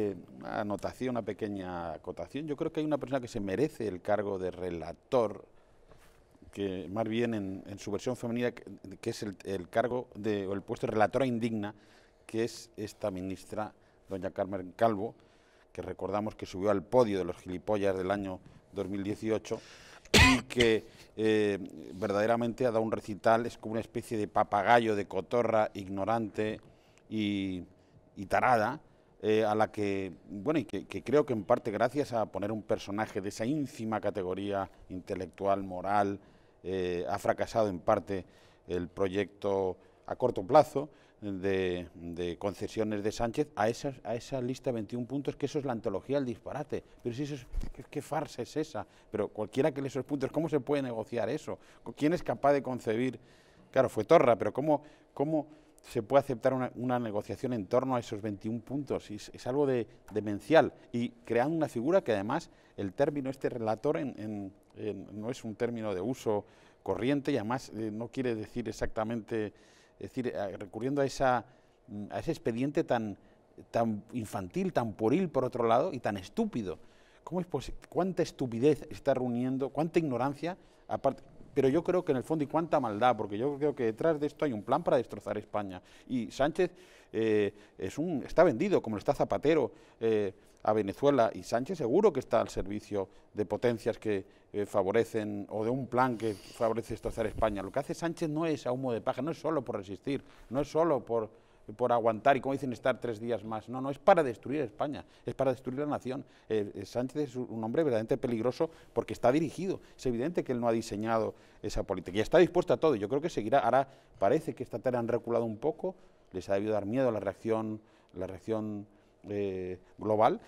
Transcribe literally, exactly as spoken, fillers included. Una anotación, una pequeña acotación. Yo creo que hay una persona que se merece el cargo de relator, que más bien en, en su versión femenina, que, que es el, el cargo de, o el puesto de relatora indigna, que es esta ministra, doña Carmen Calvo, que recordamos que subió al podio de los gilipollas del año dos mil dieciocho y que eh, verdaderamente ha dado un recital, es como una especie de papagayo de cotorra ignorante y, y tarada, Eh, a la que, bueno, y que, que creo que en parte gracias a poner un personaje de esa ínfima categoría intelectual, moral, eh, ha fracasado en parte el proyecto a corto plazo de, de concesiones de Sánchez a, esas, a esa lista de veintiún puntos, que eso es la antología del disparate. Pero si eso es, ¿qué, qué farsa es esa? Pero cualquiera que lee esos puntos, ¿cómo se puede negociar eso? ¿Quién es capaz de concebir? Claro, fue Torra, pero ¿cómo...? cómo se puede aceptar una, una negociación en torno a esos veintiún puntos? Es, es algo de, demencial, y crean una figura que además el término este relator en, en, en, no es un término de uso corriente, y además eh, no quiere decir exactamente, es decir, a, recurriendo a, esa, a ese expediente tan, tan infantil, tan pueril por otro lado y tan estúpido. ¿Cómo es posible? ¿Cuánta estupidez está reuniendo? ¿Cuánta ignorancia? Aparte, pero yo creo que en el fondo, y cuánta maldad, porque yo creo que detrás de esto hay un plan para destrozar España. Y Sánchez eh, es un, está vendido, como lo está Zapatero, eh, a Venezuela, y Sánchez seguro que está al servicio de potencias que eh, favorecen, o de un plan que favorece destrozar España. Lo que hace Sánchez no es a humo de paja, no es solo por resistir, no es solo por, por aguantar y, como dicen, estar tres días más. No, no, es para destruir España, es para destruir la nación. Eh, Sánchez es un hombre verdaderamente peligroso porque está dirigido. Es evidente que él no ha diseñado esa política y está dispuesto a todo. Yo creo que seguirá. Ahora parece que esta tarde han reculado un poco, les ha debido dar miedo a la reacción, la reacción eh, global.